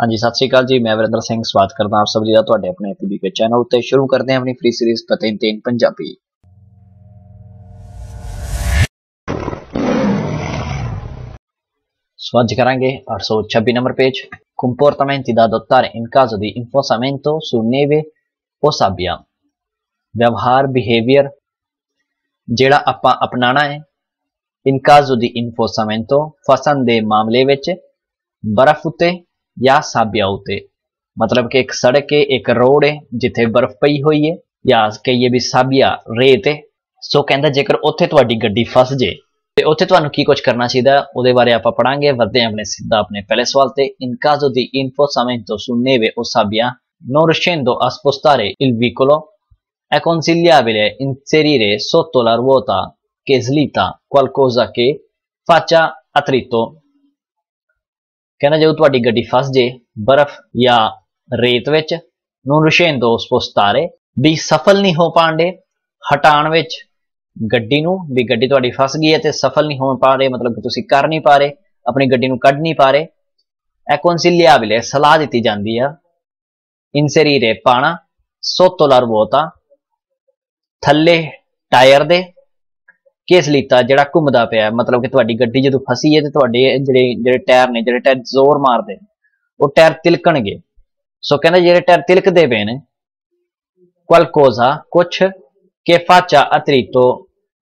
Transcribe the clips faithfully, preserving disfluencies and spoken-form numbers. हाँ जी सत श्री अकाल जी, मैं वीरेंद्र सिंह स्वागत करता आप सभी का तुहाडे अपने एपीबी के चैनल उत्ते। शुरू करते हैं अपनी फ्री सीरीज पते तीन पंजाबी। सो अज करांगे आठ सौ छब्बी number page. Comportamenti da adottare in caso di infasamento su neve o sabbia। व्यवहार बिहेवियर जेड़ा आपां अपनाना है। इन caso di infasamento फसन दे मामले विच बर्फ उत्ते या साबिया उत्ते, मतलब कि एक सड़क है, एक रोड है जिथे बर्फ पई हुई है या कहिए भी साबिया रेत है। सो कहंदा जेकर उत्थे तुहाडी गड्डी फस जे ते उत्थे तुहानू की कुछ करना चाहिए, उहदे बारे आपां पढ़ांगे। वधदे अपने सीधा अपने पहले सवाल ते। इन caso di infasamento su neve o sabbia non riuscendo a spostare il veicolo è consigliabile inserire sotto la ruota che slitta qualcosa che faccia attrito। कहना जो तुहाडी गड्डी फस जे बर्फ या रेत विच, non riuscendo a spostare भी सफल नहीं हो पांदे हटाण विच गड्डी नू, भी गड्डी तुहाडी फस गई है ते सफल नहीं हो पा रहे, मतलब कि तुसी कर नहीं पा रहे, अपनी गड्डी नू कढ नहीं पा रहे। è consigliabile सलाह दी जांदी है inserire पाना sotto la ruota थले टायर दे केस लीता जड़ा घुमदा पिया, मतलब कि तुहाडी गड्डी जदों फसी है तो तुहाडे जिहड़े जिहड़े टायर ने जिहड़े टायर जोर मारदे वो टायर तिलकणगे। सो कहंदा जिहड़े टायर तिलकदे पे ने qualcosa कुछ के फाचा अतरीतो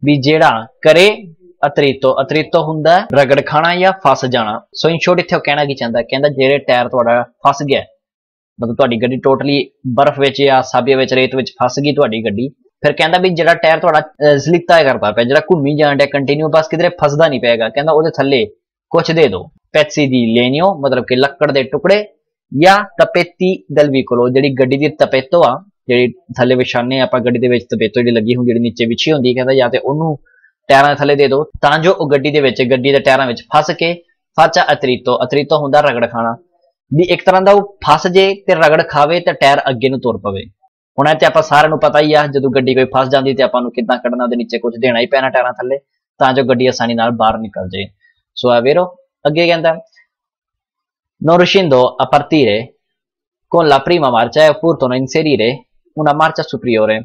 भी जेड़ा करे अतरीतो, अतरीतो हुंदा रगड़ खाना या फस जाना। सो इन शॉर्ट इत्थे कहना की चाहंदा, कहंदा जिहड़े टायर तुहाडा फस गया मतलब तुहाडी गड्डी टोटली बर्फ विच या साबिया विच रेत विच फस गई तुहाडी गड्डी, फिर कहता भी जो टायर थोड़ा स्लिपता है करता पे जो घूमी जान दिया कंटिन्यू बस किधरे फसदा नहीं पेगा, कहता वो थले कुछ दे दो पैसी दी लेनियो, मतलब कि लक्कड़ दे टुकड़े या तपेती दलवी कोलो जी गड्डी दी तपेतो आ जी थले विछाने आप गड्डी दे विच तपेतो जी लगी हुंदी जी नीचे विछी हुंदी, कहता या तो उन्होंने टायरां थले दे दो तां जो वो गड्डी दे विच गड्डी दे टायरां विच फस के फाचा अतरीतो, अतरीतो हुंदा रगड़ खाना भी एक तरह का वो फस जे ते रगड़ खावे तो टायर अगे नूं तुर पवे। ਹੁਣ ਇਹ ਤੇ ਆਪਾਂ ਸਾਰਿਆਂ ਨੂੰ ਪਤਾ ਹੀ ਆ ਜਦੋਂ ਗੱਡੀ ਕੋਈ ਫਸ ਜਾਂਦੀ ਤੇ ਆਪਾਂ ਨੂੰ ਕਿੱਦਾਂ ਕੱਢਣਾ, ਉਹਦੇ ਨੀਚੇ ਕੁਝ ਦੇਣਾ ਹੀ ਪੈਣਾ ਟਾਇਰਾਂ ਥੱਲੇ ਤਾਂ ਜੋ ਗੱਡੀ ਆਸਾਨੀ ਨਾਲ ਬਾਹਰ ਨਿਕਲ ਜੇ। ਸੋ ਆ ਵੀਰੋ ਅੱਗੇ ਕਹਿੰਦਾ non riuscendo a partire con la prima marcia è opportuno inserire una marcia superiore।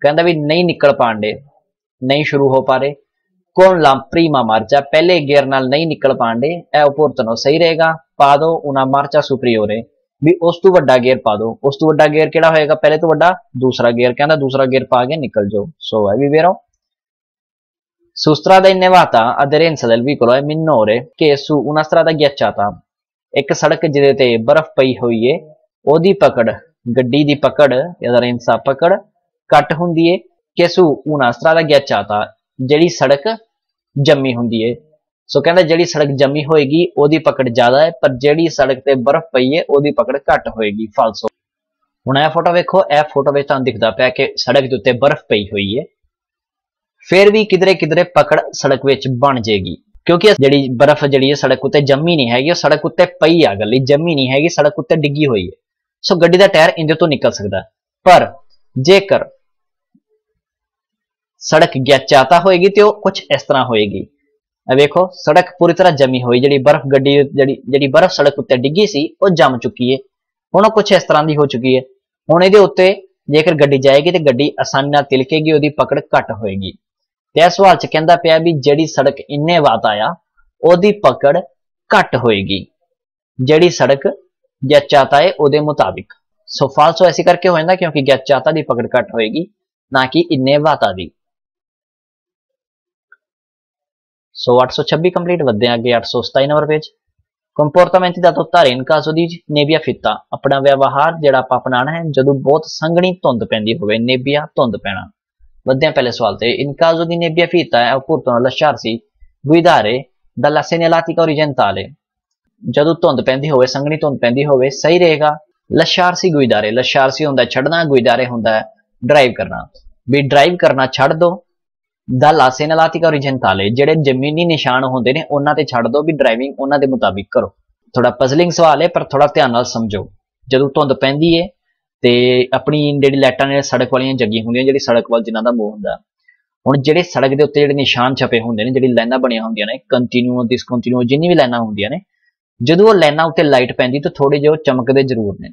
ਕਹਿੰਦਾ ਵੀ ਨਹੀਂ ਨਿਕਲ ਪਾਂਦੇ, ਨਹੀਂ ਸ਼ੁਰੂ ਹੋ ਪਾ ਰਹੇ con la prima marcia ਪਹਿਲੇ ਗੇਅਰ ਨਾਲ ਨਹੀਂ ਨਿਕਲ ਪਾਂਦੇ è opportuno ਸਹੀ ਰਹੇਗਾ ਪਾ ਦੋ una marcia superiore भी उस तू वड्डा गेयर पा दो। उस तू वड्डा गेयर केड़ा होएगा पहले तो वड्डा दूसरा गेयर, कहता दूसरा गेयर पा के निकल जाओ। सो है भी वेरो su strada innevata aderenza del vicolo è minore che su una strada ghiacciata। एक सड़क जिदे ते बर्फ पई हुई है ओदी पकड़ गड्डी दी पकड़ aderenza पकड़ कट हुंदी है के su una strada ghiacciata जड़ी सड़क जमी हुंदी है। सो कहता जी सड़क जमी होएगी ओदी पकड़ ज्यादा है पर जी सड़क से बर्फ पई है ओदी पकड़ घट होएगी, फालसो। हुण ए फोटो वेखो, ए फोटो में तुहानू दिखदा पिया कि सड़क के उत्ते बर्फ पई हुई है फिर भी किधरे किधरे पकड़ सड़क विच बन जाएगी क्योंकि जी बर्फ जी सड़क उत्ते जमी नहीं हैगी, सड़क उत्ते पई आ गली जमी नहीं हैगी, सड़क उत्ते डिगी हुई है। सो गड्डी का टायर इंदे तो निकल सकता पर जेकर सड़क गैचाता होएगी तो कुछ इस तरह होएगी। वेखो सड़क पूरी तरह जमी हुई जी बर्फ गड्डी जी जी बर्फ सड़क उत्ते डिगी सी वो जम चुकी है, हुण कुछ इस तरह की हो चुकी है। हुण इहदे उत्ते जेकर गड्डी जाएगी तो गड्डी आसानी नाल तिलकेगी उहदी पकड़ घट होएगी। ते इस सवाल च कहंदा पिया भी जिहड़ी सड़क इन्ने वात आया उहदी पकड़ घट होएगी जिहड़ी सड़क गैचाता है उहदे मुताबिक। सो फालसो ऐसे करके हो जाता क्योंकि गैचाता की पकड़ घट होएगी ना कि इन्ने वाता की। सो आठ सौ छब्बी कंप्लीट। वधे अगे आठ सौ सताई number page. Comportamenti da adottare in caso di नेबिया फित्ता अपना व्यवहार जिहड़ा आपां अपनाना है जदों बहुत संघनी धुंद पैंदी होवे, नेबिया धुंद पैना। वधे पहले सवाल ते। In caso di नेबिया फित्ता è opportuno lasciarsi guidare dalla segnaletica orizzontale। जदों धुंद पैंदी होवे संघनी धुंद पैंदी होवे सही रहेगा lasciarsi guidare। lasciarsi हुंदा छड्डना, guidare हुंदा ड्राइव करना, भी ड्राइव करना छड्ड दो दला सेनालातिका ओरिजेंटाले जेडे जमीनी निशान होंदे ने उन्हां ते छड्ड दो भी ड्राइविंग उन्हां दे मुताबिक करो। थोड़ा पजलिंग सवाल है पर थोड़ा ध्यान नाल समझो। जदों धुंद पैंदी है ते अपनी जेहड़ी लाइटां ने सड़क वालियां जगी हुंदियां जेहड़ी सड़क वाल जिन्हां दा मूंह हुंदा, हुण जेहड़े सड़क दे उत्ते जेहड़े निशान छपे हुंदे ने जेहड़ी लाइनां बणियां हुंदियां ने कंटीन्यूअस डिसकंटीन्यूअस जिन्नी भी लाइनां हुंदियां ने जो वो लाइना उत्ते लाइट पैंदी तो थोड़े जो चमकते जरूर ने।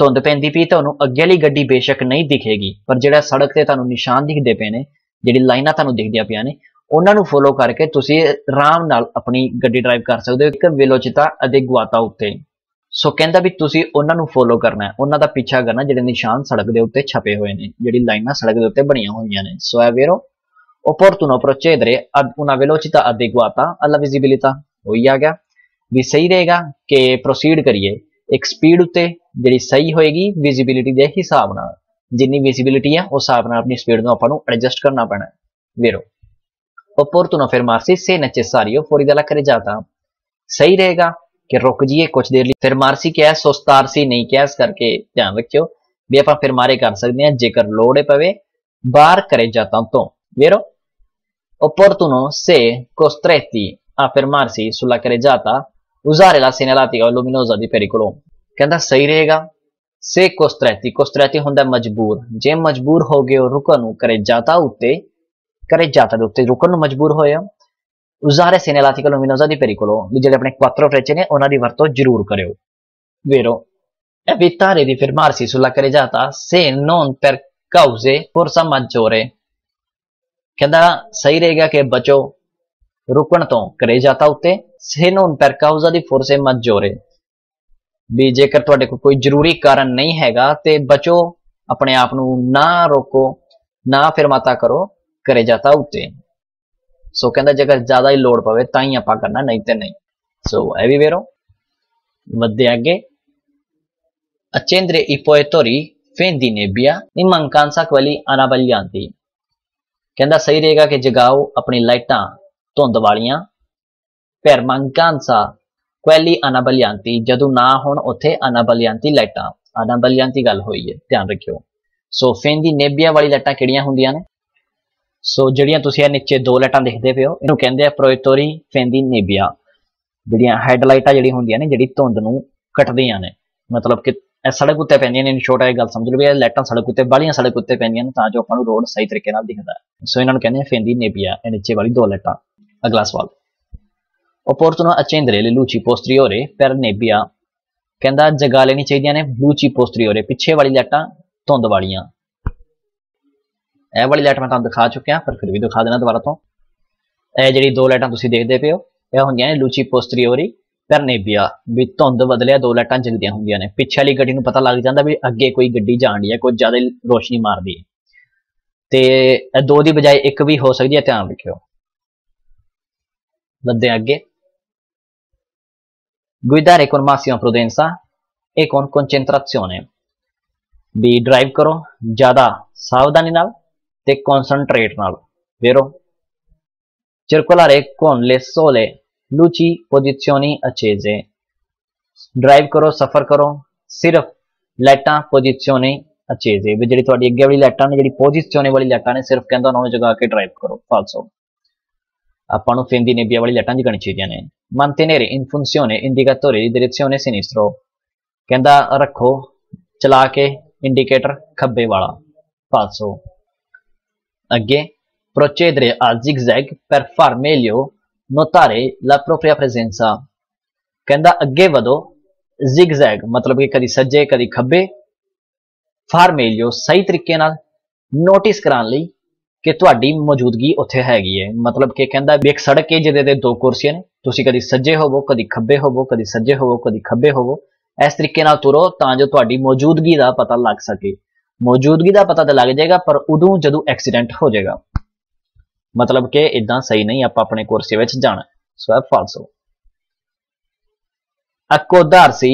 धुंध पैंदी पी तो अगे वाली गड्डी बेशक नहीं दिखेगी, पर जिहड़ा सड़क से तुहानूं निशान दिखते पे ने, जिहड़ी लाइना तुहानूं दिखदियां पियां ने, उन्होंने फॉलो करके तुसीं आराम नाल अपनी गड्डी ड्राइव कर सकदे हो। एक वेलोचिता अदे गुआता उत्ते सो कहता भी तुसीं उन्होंने फॉलो करना है, उन्हों का पीछा करना, जिहड़े निशान सड़क के उत्ते छपे हुए हैं, जिहड़ी लाइनां सड़क के उत्ते बणियां होईयां ने। सो है वेरो opportuno procedere ad una velocità adeguata alla visibilità, वही आ गया भी सही रहेगा कि प्रोसीड करिए एक स्पीड उत्ते जिहड़ी सही होएगी विजिबिलिटी के हिसाब नाल, जिन्नी विजिबिलिटी है उस हिसाब नाल अपनी स्पीड को आपां नूं एडजस्ट करना पैना है। वेरो opportuno fermarsi se necessario fuori dalla carreggiata, सही रहेगा कि रुक जाइए कुछ देर लिए। fermarsi क्या है सुस्तारसी नहीं क्या, इस करके ध्यान रखियो भी आपां fermare कर सकते हैं जेकर लोड़ पवे बाहर carreggiata तो। वेरो opportuno se costretti a fermarsi sulla carreggiata usare la segnalatica luminosa di pericolo, कहता सही रहेगा से costretti, costretti होंदा मजबूर, जे मजबूर हो गए हो रुकन carreggiata उत्ते, carreggiata उत्ते रुकन मजबूर होए हो, usare segnalatica luminosa di pericolo, जिहड़े अपने quattro frecce ने उन्हां दी वरतों जरूर करियो। वेरो evitare di fermarsi sulla carreggiata se non per cause forza maggiore, कहता सही रहेगा कि बचो रुकन तो carreggiata उत्ते से non per causa di forza maggiore, भी जेकर तुहाडे कोल कोई जरूरी कारण नहीं हैगा ते बचो, अपने आप नूं ना रोको, ना fermata करो carreggiata उत्ते। सो कहता जेकर ज्यादा ही लोड़ पवे तां ही आपां करना, नहीं ते नहीं। सो so, है भी वेरो वधदे अगे accendere i proiettori fendi nebbia in mancanza quelli anabbaglianti, कहता सही रहेगा कि जगाओ अपनी लाइटां धुंध वालियां, पर mancanza quelli anabbaglianti जदों ना होण उत्थे anabbaglianti लाइटां, anabbaglianti गल होई है ध्यान रखियो। सो fendi nebbia वाली लाइटां किहड़ियां हुंदियां ने? सो जिहड़ियां तुसीं आ नीचे दो लाइटां देखदे पिओ, इहनूं कहंदे आ proiettori fendi nebbia, जिहड़ियां हैडलाइटां जिहड़ी हुंदियां ने जिहड़ी धुंध नूं कटदियां ने, मतलब कि सड़क उत्ते पैंदियां ने, छोटा जिहा गल समझ लो भी लाइटां सड़क उत्ते बाहलियां सड़क उत्ते पैंदियां ने तां जो आपां नूं रोड सही तरीके नाल दिखदा है। सो इहनां नूं कहंदे आ fendi nebbia, इह नीचे वाली दो लाइटां। अगला सवाल opportuno accendere le luci posteriore per nebbia, कहता जगा लेनी चाहिए ने luci posteriore पिछे वाली लाइटां धुंध वालियां। यह वाली लाइट मैं तुहानूं दिखा चुकिया पर फिर भी दिखा देना दोबारा तो, यह जिहड़ी दो लाइटां तुसीं देखदे पिओ यह हुंदियां ने luci posteriore per nebbia, भी धुंध बदलिया दो लाइटां जगदियां हुंदियां ने, पिछे वाली गड्डी नूं पता लग जांदा भी अगे कोई गड्डी जाण दी है, कुछ ज्यादा रोशनी मारदी है ते दो दी बजाय एक भी हो सकदी है, ध्यान रखियो। बदे अगे guidare con massima prudenza e con concentrazione, भी ड्राइव करो ज्यादा सावधानी नाल ते कॉन्सनट्रेट नाल। वेरो circolare con le sole luci posizioni accese, drive करो सफर करो सिर्फ लाइटां पोजिशने अच्छेजे, भी जिहड़ी तुहाडी अगे वाली लाइटां ने जिहड़ी पोजिशने वाली लाइटां ने सिर्फ कहंदा उन्हां नूं जगा के ड्राइव करो, फालसो आपां नूं fendi nebbia वाली लाइटां जगण चाहिदियां ने। mantenere in funzione indicatore di direzione sinistro, कहता रखो चला के इंडिकेटर खब्बे वाला, पासो। अगे procedere a zigzag per far meglio notare la propria presenza, कहता अगे वधो zigzag मतलब कि कदी सज्जे कदी खब्बे, far meglio सही तरीके नाल नोटिस कराने लई कि तुहाडी मौजूदगी उत्थे हैगी है, मतलब कि कहंदा भी एक सड़क है जिहदे ते दो कुर्सियां ने, तुसीं कदी सज्जे होवो कदी खब्बे होवो कदी सज्जे होवो कदी खब्बे होवो, इस तरीके नाल तुरो तां जो तुहाडी मौजूदगी दा पता लग सके। मौजूदगी दा पता तो लग जाएगा पर उदों जदों एक्सीडेंट हो जाएगा, मतलब कि इदां सही नहीं आपां अपने कुर्सी विच जाणा। सो है फालसो accodarsi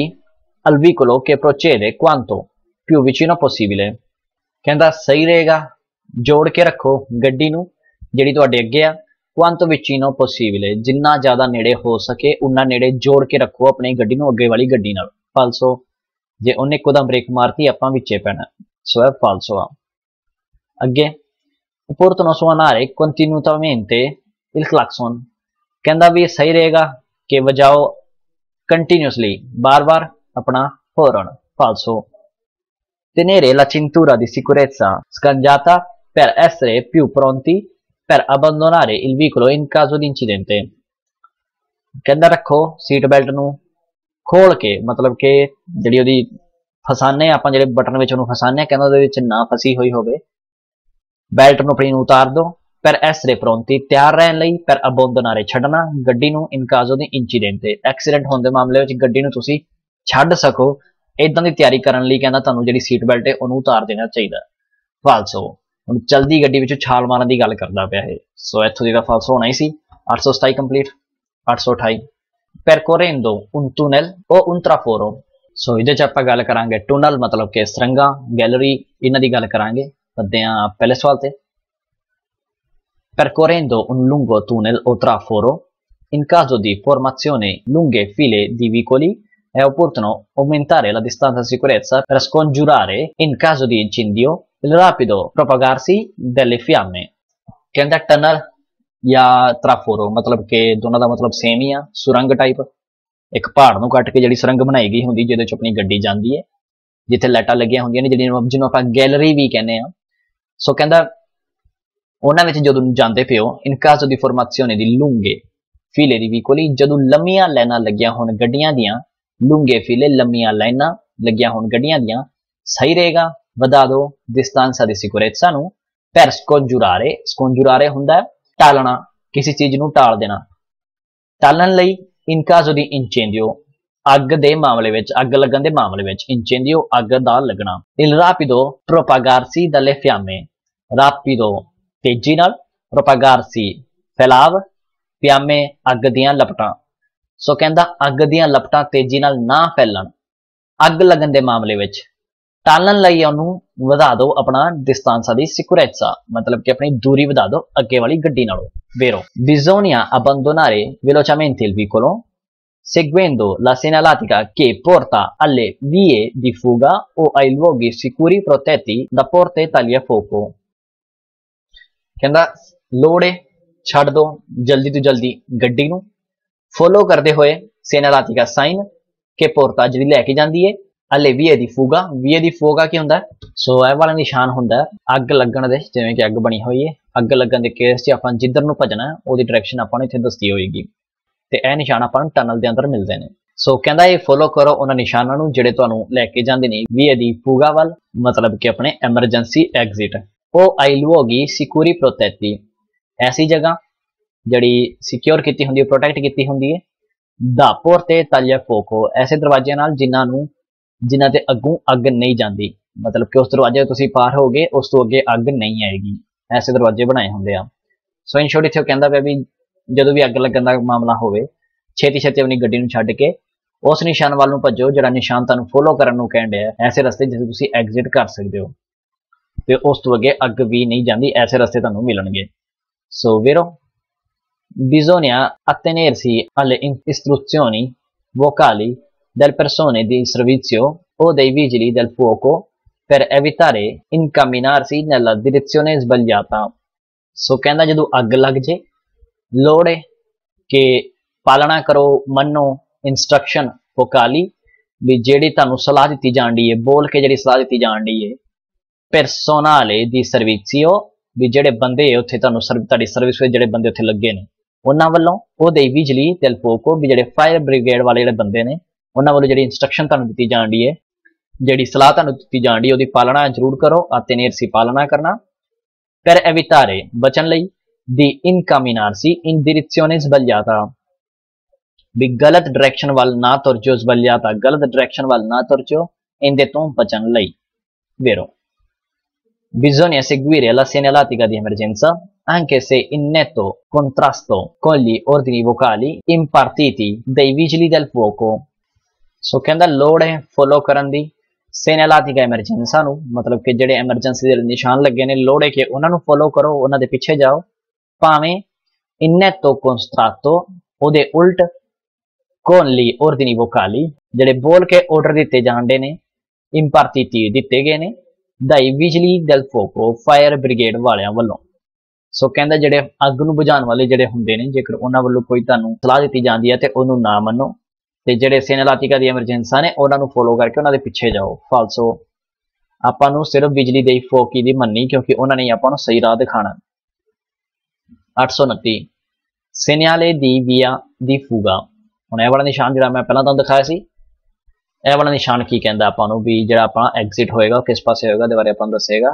al vicolo che procede quanto più vicino possibile, कहंदा सही रहेगा जोड़ के रखो गड्डी नूं जिहड़ी तुहाडे अगे आ quanto vicino possibile, जिन्ना ज़्यादा नेड़े हो सके उन्ना नेड़े जोड़ के रखो अपनी गड्डी नूं अगे वाली गड्डी नाल, फालसो। जे उन्हें कोदा ब्रेक मारती आपां विचे पैना, सो है फालसो। आ अगे opportuno suonare continuamente il clacson, कहंदा भी सही रहेगा कि वजाओ कंटीन्यूअसली बार बार अपना हॉर्न, फालसो। tenere la cintura di sicurezza scangiata per essere più pronti per abbandonare il veicolo in caso di incidente, के अंदर रखो सीट बेल्ट नू खोल के, मतलब के जिहड़ी ओदी फसाने आपां जिहड़े बटन विच ओनू फसाने कहंदा ओदे विच ना फसी होई होवे। बेल्ट नू अपनी नू उतार दो, पर एसरे परौंती तैयार रहण लई, पर अबोंदनारे छड्डना, गड्डी नू इनकाजो दी इंसीडेंट ते एक्सीडेंट होण दे मामले विच गड्डी नू तुसीं छड्ड सको इदां दी तैयारी करन लई कहंदा तुहानू जिहड़ी सीट बेल्ट है ओनू उतार देना चाहीदा। फालसो ਹੁਣ ਜਲਦੀ ਗੱਡੀ ਵਿੱਚੋਂ ਛਾਲ ਮਾਰਨ ਦੀ ਗੱਲ ਕਰਦਾ ਪਿਆ ਇਹ, ਸੋ ਇੱਥੋਂ ਜਿਹੜਾ ਫਾਲਸੋ ਹੋਣਾ ਹੀ ਸੀ। आठ सौ सत्ताईस ਕੰਪਲੀਟ आठ सौ अट्ठाईस। ਪਰਕੋਰੇਂਦੋ ਉਨ ਟੁਨਲ ਉਹ ਉਨਤਰਾ ਫੋਰੋ। ਸੋ ਇਹਦੇ ਚ ਆਪਾਂ ਗੱਲ ਕਰਾਂਗੇ ਟੁਨਲ ਮਤਲਬ ਕਿ ਸਰੰਗਾ, ਗੈਲਰੀ, ਇਹਨਾਂ ਦੀ ਗੱਲ ਕਰਾਂਗੇ। ਵੱਧਦੇ ਆ ਪਹਿਲੇ ਸਵਾਲ ਤੇ। ਪਰਕੋਰੇਂਦੋ ਉਨ ਲੂੰਗੋ ਟੁਨਲ ਉਤਰਾ ਫੋਰੋ ਇਨ ਕਾਜ਼ੋ ਦੀ ਫੋਰਮਾਜ਼ਿਓਨੇ ਲੂੰਗੇ ਫਿਲੇ ਦੀ ਵਿਕੋਲੀ è opportuno aumentare la distanza di sicurezza per scongiurare, in caso di incendio, il rapido propagarsi delle fiamme। कहता टनल या ट्राफोरो मतलब के दोनों का मतलब सेम ही है, सुरंग टाइप। एक पहाड़ को कट के जिहड़ी सुरंग बनाई गई होंदी जिहदे च अपनी गड्डी जांदी है, जिथे लाइटां लगियां होंदियां ने जिहड़ी जिन्हों आपां गैलरी भी कहने आ। सो कहता उन्हां विच जदों जांदे पिओ इन caso di formazione di lunghe file di vicoli, जदों लंमियां लाइनां लगियां होण गड्डियां दियां, लूंगे फीले लंबिया लाइना लगिया होन गड्डियां दियां, सही रहेगा। वधा दो डिस्टेंसा दी सिक्योरेंसा नू पैर स्कोंजुरारे, स्कोंजुरारे हुंदा टालना, किसी चीज नू टाल देना। टालन लई इन काज़ो दी इंचेंडियो अग दे मामले विच, अग लगन दे मामले विच इंचेंडियो अग दा लगना। इल रापिदो प्रोपागारसी दले फ्यामे, रापिदो तेजी नाल, प्रोपागारसी फैलाव, फ्यामे अग दियां लपटां। सो कहता अग दियां लपटां तेजी नाल ना फैलन, अग लगन दे मामले विच टालन लई उहनूं वधा दो अपना डिस्टेंसा दी सिक्योरेंसा, मतलब कि अपनी दूरी वधा दो अगे वाली गड्डी नालों। वेरो बिजोनिया अबंदोनारे वेलोचामेंटे il vicolo seguendo la segnalatica che porta alle vie di fuga o ai luoghi sicuri protetti da porte tagliafuoco। कहता लोड़े छड्ड दो जल्दी तो जल्दी गड्डी नूं, फॉलो करते हुए सेनालातिका साइन के पोर्ता जी लैके जाती है अले वीए दी फूगा। वीए दी फूगा की होंदा है? सो यह वाला निशान होंदा है अग लगन दे, जिवें कि अग बनी हुई है, अग लगन के केस च आपां जिधर नूं भजना है उहदी डायरैक्शन आपां नूं इत्थे दस्सदी होएगी, ते यह निशान आपां नूं टनल दे अंदर मिलदे ने। सो कहंदा ये फॉलो करो उन्हां निशानां नूं जिहड़े तुहानूं लैके जांदे ने वीए दी फूगा वाल, मतलब कि अपने एमरजेंसी एग्जिट। ओ आई लुओगी सिक्योरी प्रोटेक्टी, ऐसी जगह जिहड़ी सिक्योर कीती हुंदी है, प्रोटेक्ट कीती हुंदी है। दापोर ते तालिया फोको, ऐसे दरवाजे नाल जिन्हां नूं जिन्हां ते अगों अग नहीं जाती, मतलब कि उस दरवाजे तुसीं पार हो गए उस तो अगे अग नहीं आएगी, ऐसे दरवाजे बनाए होंदे आ। सो इन शॉर्ट इत्थे कहंदा पिया वी जदों भी अग लगन दा मामला होवे छेती छेती अपनी गड्डी नूं छड्ड के उस निशान वाल नूं भज्जो जिहड़ा निशान तुहानूं फॉलो करन नूं कहंदा है, ऐसे रस्ते जिथे तुसीं एग्जिट कर सकदे हो ते उस तो अगे अग भी नहीं जाती, ऐसे रस्ते तुहानूं मिलणगे। सो वीरो bisogna attenersi alle istruzioni vocali delle persone di servizio o dei vigili del fuoco per evitare incamminarsi nella direzione sbagliata। सो कहना जदों अग लग जाए लोड़ है कि पालना करो, मनो इंस्ट्रक्शन वोकाली भी जिहड़ी तुहानूं सलाह दित्ती जांदी है, बोल के जिहड़ी सलाह दित्ती जांदी है। परसोनाले दी सर्विसियो भी जिहड़े बंदे उत्थे तुहानूं सर्विस सर्विस जिहड़े बंदे उत्थे लगे ने उन्हां वल्लों, वो दे बिजली तेल पोको भी जिहड़े फायर ब्रिगेड वाले जिहड़े बंदे ने उन्हां वल्लों जिहड़ी इंस्ट्रक्शन तुहानूं दित्ती जांदी है, जिहड़ी सलाह तुहानूं दित्ती जांदी ओहदी पालना जरूर करो। अतेनेरसी पालना करना, पर एवितारे बचन लई, दी इनकामिनारसी इन डायरेक्शने सबालियाता भी गलत डायरेक्शन वाल ना तुरजो, सबालियाता गलत डायरेक्शन वाल ना तुरजो इंदे तों बचन लई। वेरो bisogna seguire la segnalatica di emergenza anche se in netto contrasto con gli ordini vocali impartiti dai vigili del fuoco। सो कहता लोड़ है फॉलो करन दी सेनालातिका एमरजेंसा नू, मतलब कि जिहड़े एमरजेंसी दे निशान लगे ने लोड़ है कि उन्हां नू फॉलो करो, उन्हां दे पिछे जाओ, भावें इन netto contrasto ओहदे उल्ट con gli ordini vocali जिहड़े बोल के ऑर्डर दित्ते जांदे ने, impartiti दित्ते गए ने दाई बिजली दल फोको फायर ब्रिगेड वालियां वालों। सो कहता जिहड़े अग नूं बुझाण वाले जिहड़े हुंदे ने जेकर उन्हां वालों कोई तुहानूं सलाह दित्ती जांदी है ते ओनू ना मनो, ते जिहड़े सेनालातिका दी एमरजेंसा ने उन्हां नूं फॉलो करके उन्हां दे पिछे जाओ। फालसो आपां नूं सिर्फ बिजली दे फोकी दी मन्नी क्योंकि उन्हां ने आपां नूं सही राह दिखाणा। अठ सौ उनती सेनाले दी विया दी फूगा। हुण यह वाला निशान जिहड़ा मैं पहलां तुहानूं दिखाया सी, यह वाला निशान की कहता आपां नूं भी जिहड़ा अपना एग्जिट होएगा किस पासे होएगा दे बारे आपां नूं दस्सेगा।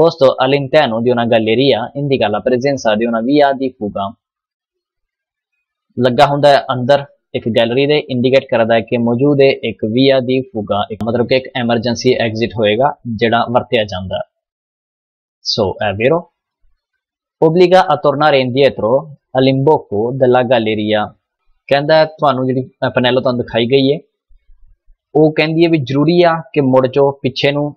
दोस्तों all'interno di una galleria indica la presenza di una via di fuga। लगा हुंदा है अंदर एक गैलरी दे, इंडिकेट करता है कि मौजूद है एक विया दी फुगा, मतलब कि एक एमरजेंसी एग्जिट होएगा जिहड़ा वरतिया जांदा। सो è vero obbliga a tornare indietro all'imbocco della galleria। कहंदा तुहानूं जिहड़ी पैनल तुहानूं दिखाई गई है वो कहंदी है भी जरूरी आ कि मुड़ जो पिछे नूं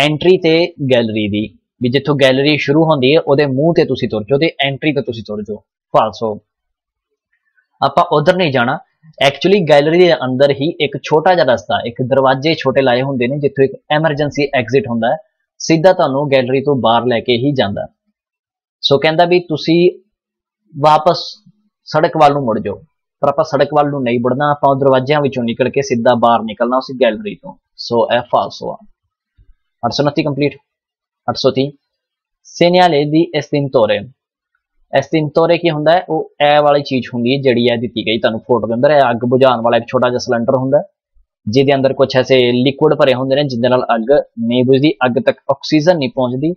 एंट्री ते गैलरी दी, भी जिथों गैलरी शुरू होंदी है उहदे मूँह ते तुसीं तुर जाओ ते एंट्री ते तुसीं तुर जाओ। फालसो आप उधर नहीं जाना। एक्चुअली गैलरी के अंदर ही एक छोटा जा रास्ता, एक दरवाजे छोटे लाए होंगे ने जिथों एक एमरजेंसी एग्जिट होंदा है, सीधा तुहानूं गैलरी तो बाहर लैके ही जांदा। सो कहंदा भी तुसी वापस सड़क वाल नूं मुड़ जाओ, पर आप सड़क वाल नूं नहीं मुड़ना, आप दरवाजियां विचों निकल के सीधा बाहर निकलना उस गैलरी तो। सो ऐ फालसो। अठ सौ उनती कंप्लीट। अठ सौ तीह सेनियाले दी एस्तिंतोरे। एस्तिंतोरे की होंदा है वो ए वाली चीज़ होंगी जड़ी है दी गई तुहानूं फोटो के अंदर। अग बुझाने वाला एक छोटा जिहा सिलेंडर होंदा है जिहदे अंदर कुछ ऐसे लिक्विड भरे होंदे ने जिहदे नाल अग नहीं बुझदी, अग तक ऑक्सीजन नहीं पहुँचती,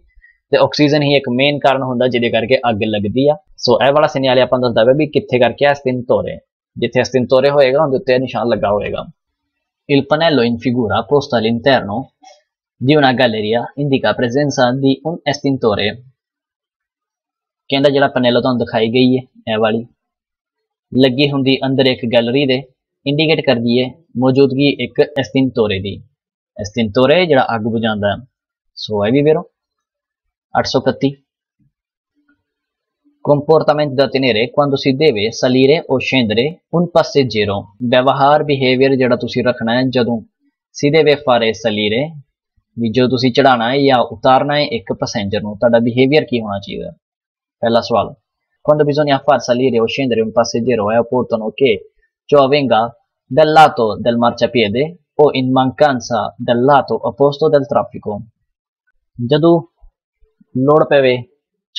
तो ऑक्सीजन ही एक मेन कारण होंदा जिहदे करके अग लगदी आ। सो ए वाला सिग्नल आपां दस्सदा है भी कित्थे करके एस्तिंतोरे, जिथे एस्तिंतोरे होएगा उहदे उत्ते निशान लगा होएगा। Il pannello in figura posto all'interno di una galleria indica presenza di un estintore। कहता जो पैनल तुहानूं दिखाई गई है ए वाली लगी होंगी अंदर एक गैलरी दे, इंडीकेट कर दी है मौजूदगी एक एस्तिंतोरे दी, एस्तिंतोरे जिहड़ा अग बुझांदा। सो है भी वेरो। अठ सौ कत्ती comportamento da tenere quando si deve salire o scendere un passeggero। व्यवहार बिहेवियर जिहड़ा तुसीं रखना है जदों si deve fare salire भी जो तुसीं चढ़ाना है या उतारना है एक पैसेंजर नूं, तुहाडा बिहेवियर की होना चाहिए। पहला सवाल, quando bisogna far salire o scendere un passeggero è opportuno che ciò avvenga dal lato del marciapiede o in mancanza dal lato opposto del traffico। जदों लोड़ पवे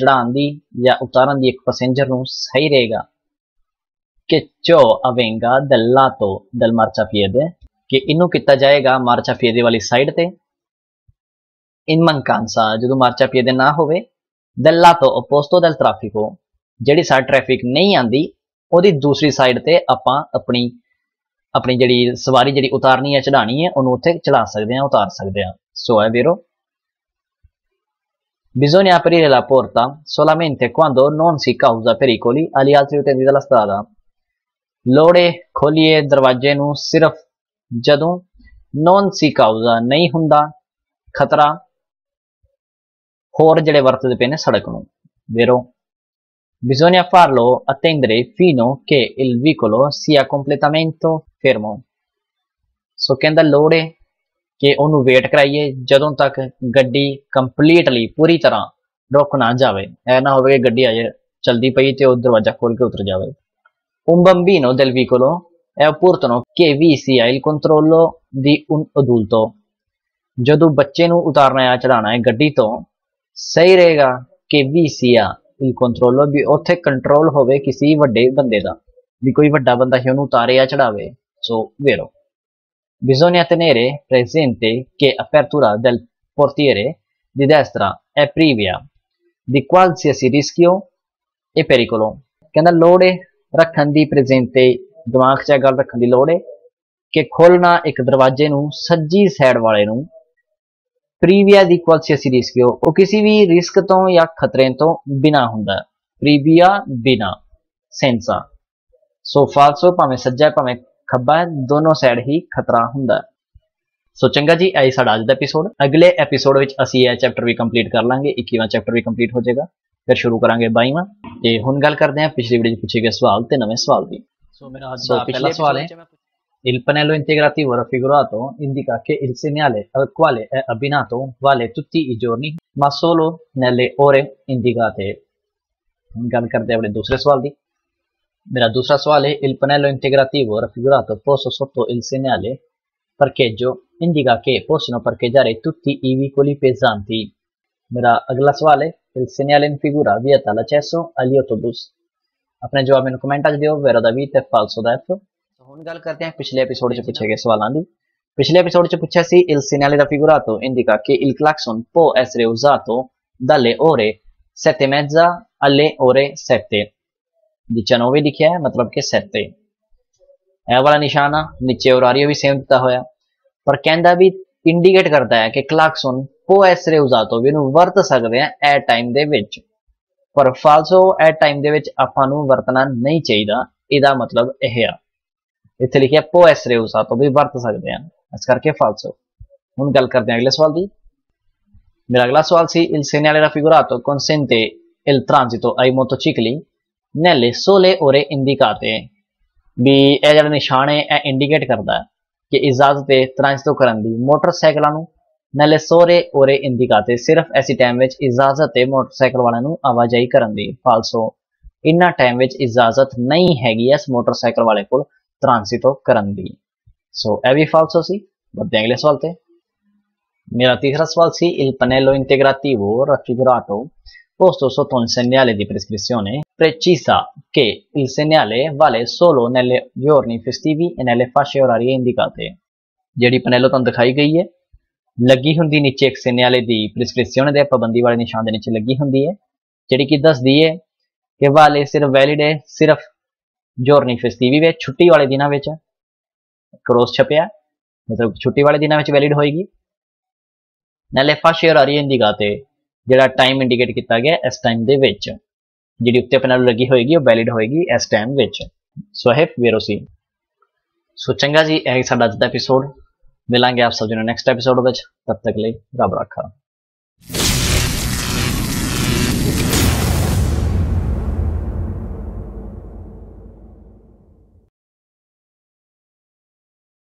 चढ़ाण दी या उतारण दी एक पैसेंजर नूं, सही रहेगा कि ciò avvenga dal lato del marciapiede, कि इनू किता जाएगा मार्चापिएदे वाली साइड ते, इन mancanza जदों मार्चापिएदे ना होवे, del lato opposto del traffico जिहड़ी साइड ट्रैफिक नहीं आती उहदी दूसरी साइड ते आपां अपनी अपनी जिहड़ी सवारी जिहड़ी उतारनी है चढ़ानी है उहनूं उत्थे चढ़ा सकदे आं उतार सकदे आं। सो è vero bisogna aprire la porta solamente quando non si causa pericoli agli altri utenti della strada। लोड़े खोलिए दरवाजे नूं सिर्फ जदों non si causa नहीं हुंदा खतरा होर जिहड़े वरतदे पे ने सड़क नूं। वेरो bisogna farlo attendere fino che il vicolo sia completamente fermo। सो कहंदा लोड़ है कि उहनूं वेट कराइए जदों तक गड्डी कंप्लीटली पूरी तरह रुक ना जावे, ऐ ना होवे कि गड्डी अजे चलदी पई ते उह दरवाजा खोल के उतर जावे। un bambino del vicolo è opportuno che vi sia il controllo di un adulto। जदों बच्चे नूं उतारना या चढ़ाना है गड्डी तो सही रहेगा कि वी सीआ इल कंट्रोलो, भी उत्थे कंट्रोल होवे किसी वड्डे बंदे दा, भी कोई वड्डा बंदा ही उहनूं उतारे या चढ़ावे। सो वेरो bisogna tenere presente che apertura del portiere di destra è privia di qualsiasi rischio e pericolo। कहंदा लोड़ है रखण दी प्रेजेंटे, दिमाग 'च गल रखण दी लोड़ है कि खोलना एक दरवाजे नूं सज्जी साइड वाले नूं प्रीविया दी qualsiasi rischio, वो किसी भी रिस्क तो या खतरे तो बिना होंदा, प्रीविया बिना सेंसा। सो फालसो, भावें सज्जा भावें खब्बा दोनों साइड ही खतरा होंदा। सो चंगा जी, आई साडा अज दा एपीसोड। अगले एपीसोड विच असी यह चैप्टर भी कंप्लीट कर लांगे, इक्कीवां चैप्टर भी कंप्लीट हो जाएगा, फिर शुरू करांगे बाईवां। ते हुण गल करदे हां पिछली वीडियो च पूछे गए सवाल ते नवें सवाल दी। सो मेरा अज दा पहला सवाल है, Il pannello integrativo raffigurato indica che il segnale al quale è abbinato vale tutti i giorni, ma solo nelle ore indicate। Gall karde apne dusre sawal di। Mera dusra sawal hai, il pannello integrativo raffigurato posto sotto il segnale parcheggio indica che possono parcheggiare tutti i veicoli pesanti। Mera agla sawal hai, il segnale in figura vieta l'accesso agli autobus। अपने जवाब में comment आज दियो where दा we ते फालसो दा F. तो हुन गल करते हैं पिछले एपिसोड च पूछे गए सवालां दी। पिछले एपिसोड च पूछा सी il segnale da figurato indica che il clacson può essere usato dalle ore sette e mezza alle ore sette। उन्नीस लिखा है मतलब के सत्ते ए वाला निशाना नीचे और आरियो भी सेम दिता होया, पर कहंदा भी इंडिकेट करता है कि क्लाकसन पो एसरे उजातो भी नु वर्त सकदे हैं ए टाइम दे विच, पर फाल्सो ए टाइम दे विच आपां नु वर्तना नहीं चाहिदा। इदा मतलब एह है इथे लिखिया पो एसरे उजातो भी वर्त सकदे हैं, इस करके फाल्सो। हुन गल करदे हां अगले सवाल दी। मेरा अगला सवाल सी il segnale raffigurato consente il transito ai motocicli नैले सोले ओरे इंडिकाते भी ए जड़ा निशाने ए इंडिकेट करता है कि इजाजत है ट्रांसतो करन दी मोटरसाइकिलां नु नैले सोरे ओरे इंडिकाते सिर्फ ऐसी टाइम विच इजाजत है मोटरसाइकिल वाले नु आवाजाही करन दी। फाल्सो इन्ना टाइम विच इजाजत नहीं हैगी इस मोटरसाइकिल वाले को ट्रांसतो करन दी। सो ए भी फाल्सो सी। बढ़ते अगले सवाल ते। मेरा तीसरा सवाल सी il pannello integrativo raffigurato posto sotto un segnale di prescrizione precisa che il segnale vale solo nelle giorni festivi e nelle fasce orarie indicate। जेडी पनेलो तुम दिखाई गई है लगी हुंदी नीचे एक segnale di prescrizione दे पाबंदी वाले निशान दे नीचे लगी हुंदी है जेडी की दस दी है कि वाले सिर्फ वैलिड है सिर्फ giorni festivi वे छुट्टी वाले दिना विच क्रॉस छपया मतलब छुट्टी वाले दिना विच वैलिड होएगी। नैले fasce orarie indicate जेड़ा टाइम इंडिकेट किया गया इस टाइम दे विच जी उत्ते पैनल लगी होएगी और वैलिड होएगी इस टाइम विच। सो है वेरोसी। सो चंगा जी यही साडा अज दा एपिसोड। मिलांगे आप सब जी नेक्स्ट एपिसोड विच, तब तक ले रब रखा।